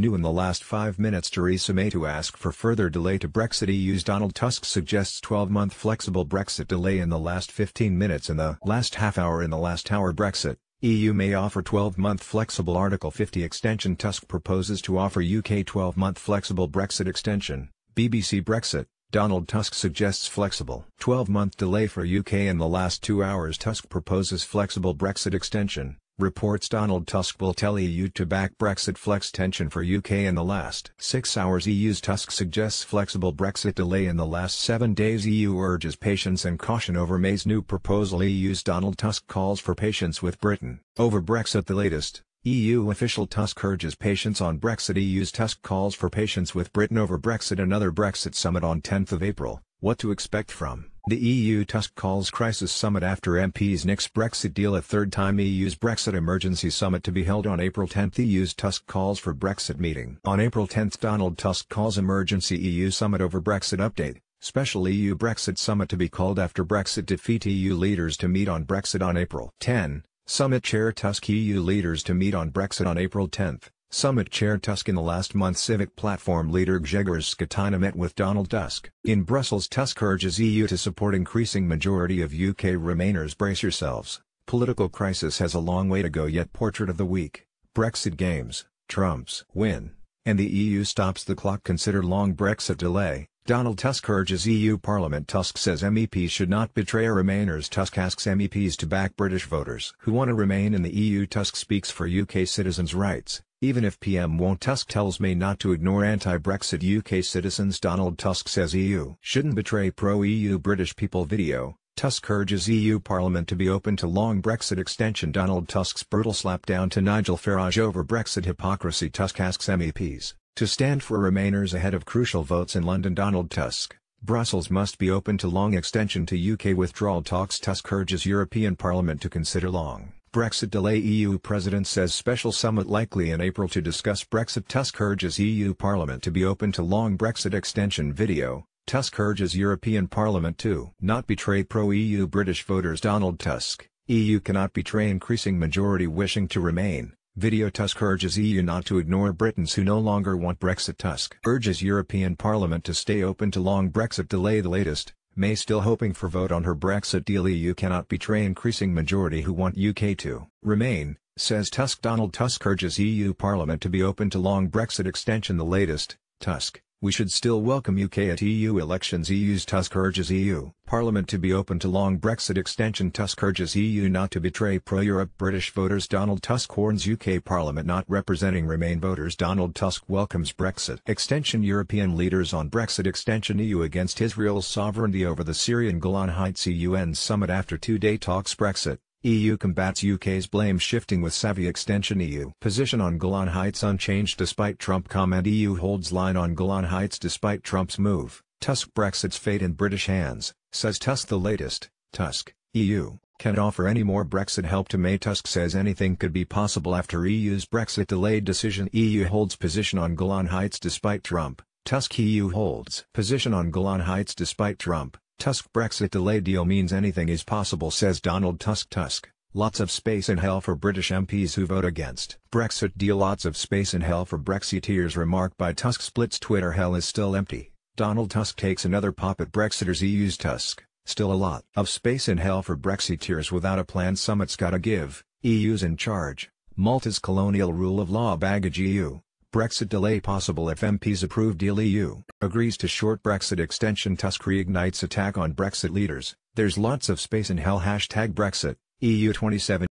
New in the last 5 minutes, Theresa May to ask for further delay to Brexit. EU's Donald Tusk suggests 12-month flexible Brexit delay in the last 15 minutes in the last half hour. In the last hour, Brexit, EU may offer 12-month flexible Article 50 extension. Tusk proposes to offer UK 12-month flexible Brexit extension. BBC Brexit, Donald Tusk suggests flexible 12-month delay for UK in the last 2 hours. Tusk proposes flexible Brexit extension. Reports Donald Tusk will tell EU to back Brexit flex tension for UK in the last 6 hours. EU's Tusk suggests flexible Brexit delay in the last 7 days. EU urges patience and caution over May's new proposal. EU's Donald Tusk calls for patience with Britain over Brexit. The latest EU official Tusk urges patience on Brexit. EU's Tusk calls for patience with Britain over Brexit. Another Brexit summit on 10th of April. What to expect from the EU? Tusk calls crisis summit after MPs nix Brexit deal. A third time. EU's Brexit emergency summit to be held on April 10. EU's Tusk calls for Brexit meeting on April 10. Donald Tusk calls emergency EU summit over Brexit. Update, special EU Brexit summit to be called after Brexit defeat. EU leaders to meet on Brexit on April 10. Summit chair Tusk. EU leaders to meet on Brexit on April 10. Summit chair Tusk. In the last month, Civic Platform leader Grzegorz Schetyna met with Donald Tusk. In Brussels, Tusk urges EU to support increasing majority of UK Remainers. Brace yourselves, political crisis has a long way to go yet. Portrait of the week, Brexit games, Trump's win, and the EU stops the clock. Consider long Brexit delay, Donald Tusk urges EU Parliament. Tusk says MEPs should not betray Remainers. Tusk asks MEPs to back British voters who want to remain in the EU. Tusk speaks for UK citizens' rights. Even if PM won't, Tusk tells May not to ignore anti-Brexit UK citizens. Donald Tusk says EU shouldn't betray pro-EU British people. Video, Tusk urges EU Parliament to be open to long Brexit extension. Donald Tusk's brutal slapdown to Nigel Farage over Brexit hypocrisy. Tusk asks MEPs to stand for Remainers ahead of crucial votes in London. Donald Tusk, Brussels must be open to long extension to UK withdrawal talks. Tusk urges European Parliament to consider long Brexit delay. EU President says special summit likely in April to discuss Brexit. Tusk urges EU Parliament to be open to long Brexit extension. Video, Tusk urges European Parliament to not betray pro-EU British voters. Donald Tusk, EU cannot betray increasing majority wishing to remain. Video, Tusk urges EU not to ignore Britons who no longer want Brexit. Tusk urges European Parliament to stay open to long Brexit delay. The latest, May still hoping for vote on her Brexit deal. EU cannot betray increasing majority who want UK to remain, says Tusk. Donald Tusk urges EU Parliament to be open to long Brexit extension. The latest, Tusk, we should still welcome UK at EU elections. EU's Tusk urges EU Parliament to be open to long Brexit extension. Tusk urges EU not to betray pro-Europe British voters. Donald Tusk warns UK Parliament not representing Remain voters. Donald Tusk welcomes Brexit extension. European leaders on Brexit extension. EU against Israel's sovereignty over the Syrian Golan Heights. UN summit after two-day talks. Brexit, EU combats UK's blame shifting with savvy extension. EU position on Golan Heights unchanged despite Trump comment. EU holds line on Golan Heights despite Trump's move. Tusk, Brexit's fate in British hands, says Tusk. The latest, Tusk, EU can't offer any more Brexit help to May. Tusk says anything could be possible after EU's Brexit delayed decision. EU holds position on Golan Heights despite Trump. Tusk, EU holds position on Golan Heights despite Trump. Tusk, Brexit delay deal means anything is possible, says Donald Tusk. Tusk, lots of space in hell for British MPs who vote against Brexit deal. Lots of space in hell for Brexiteers, remark by Tusk splits Twitter. Hell is still empty. Donald Tusk takes another pop at Brexiteers. EU's Tusk, still a lot of space in hell for Brexiteers without a plan. Summit's gotta give, EU's in charge, Malta's colonial rule of law baggage. EU, Brexit delay possible if MPs approve deal. EU agrees to short Brexit extension. Tusk reignites attack on Brexit leaders. There's lots of space in hell. #Brexit, EU 27